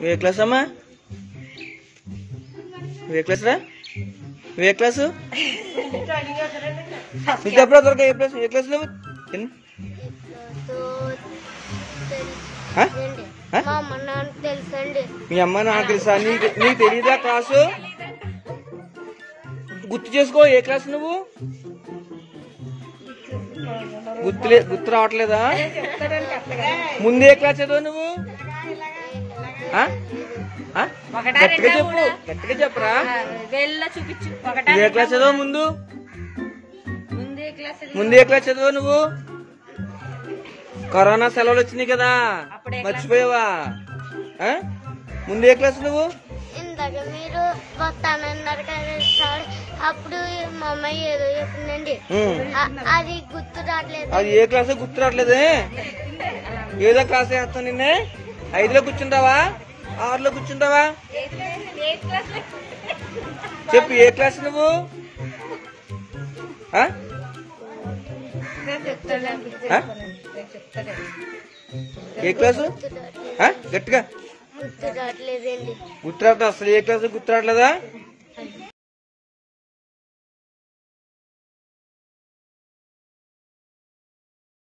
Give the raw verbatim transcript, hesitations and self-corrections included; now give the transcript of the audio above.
Vehicles sama? Vehicles lah? Vehicles tu? Tiga peratus orang vehicles, vehicles lembut, kan? Hah? Hah? Mama nak telisande. Mia mana nak telisani? Ni terida kelas tu? Gutjes ko vehicles ni bu? गुत्तले गुत्रा आटले था मुंडे एकला चेदो ने वो हाँ हाँ गट्टे चप्पू गट्टे चप्परा वेल्ला चुपिचु एकला चेदो मुंडू मुंडे एकला चेदो ने वो कोरोना सेलोले चिनी के था मच्छवेवा हाँ मुंडे एकला चेदो वो इंदा के मेरो बताने नरकारे साल अपने मामा ये दो ये पुण्डी आदि गुत्तराट लेते आदि ये क्लासे गुत्तराट लेते हैं ये तो क्लासे हाथों नहीं ने आई तो कुछ चंदा वाह आर लो कुछ चंदा वाह जब ये क्लास ने वो हाँ हाँ ये क्लास हाँ गट्टा गुत्तराट लेते हैं गुत्तराट असली ये क्लासे गुत्तराट लेता